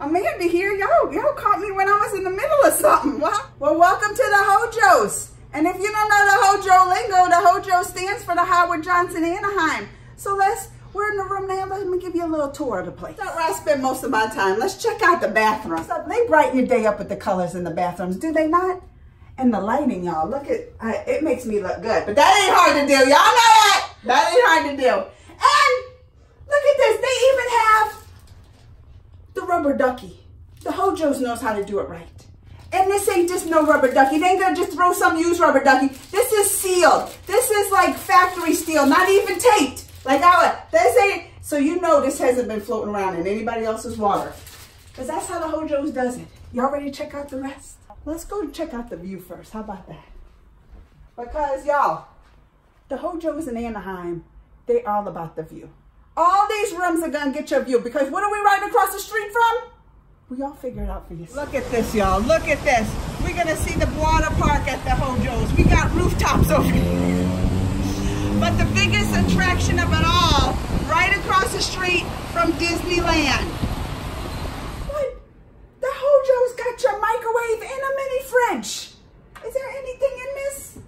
Amanda here, y'all caught me when I was in the middle of something. Well, welcome to the Hojos. And if you don't know the Hojo lingo, the Hojo stands for the Howard Johnson Anaheim. So we're in the room now. Let me give you a little tour of the place. That's where I spend most of my time. Let's check out the bathrooms. So they brighten your day up with the colors in the bathrooms, do they not? And the lighting, y'all. Look at it makes me look good. But that ain't hard to do. Y'all know that. That ain't hard to do. And look at this. They even have the rubber ducky. The Hojos knows how to do it right. And this ain't just no rubber ducky. They ain't gonna just throw some used rubber ducky. This is sealed. This is like factory steel, not even taped. Like this ain't, so you know this hasn't been floating around in anybody else's water. Cause that's how the Hojos does it. Y'all ready to check out the rest? Let's go check out the view first, how about that? Because y'all, the Hojos in Anaheim, they all about the view. All these rooms are gonna get your view because what are we right across the street from? We all figure it out for you. Look at this, y'all. Look at this. We're going to see the water park at the Hojos. We got rooftops over here. But the biggest attraction of it all, right across the street from Disneyland. What? The Hojos got your microwave and a mini fridge. Is there anything in this?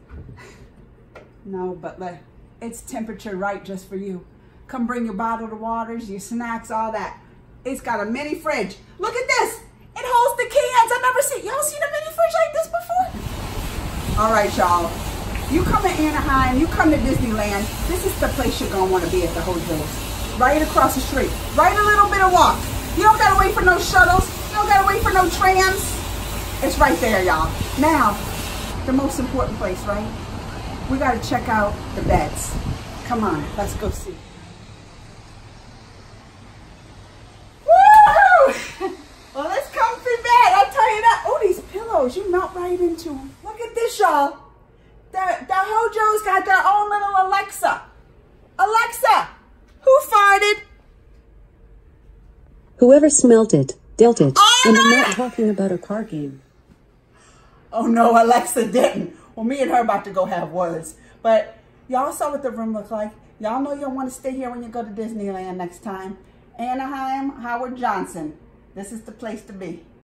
No, but look, it's temperature right just for you. Come bring your bottled waters, your snacks, all that. It's got a mini fridge. Look at this. It holds the cans. I've never seen, y'all seen a mini fridge like this before? All right, y'all. You come to Anaheim, you come to Disneyland, this is the place you're going to want to be at the Hojos. Right across the street. Right a little bit of walk. You don't got to wait for no shuttles. You don't got to wait for no trams. It's right there, y'all. Now, the most important place, right? We got to check out the beds. Come on, let's go see. You melt right into them. Look at this, y'all. The Hojos got their own little Alexa. Alexa, who farted? Whoever smelt it, dealt it. Oh, and no. I'm not talking about a card game. Oh, no, Alexa didn't. Well, me and her about to go have words. But y'all saw what the room looked like. Y'all know you'll want to stay here when you go to Disneyland next time. Anaheim, Howard Johnson. This is the place to be.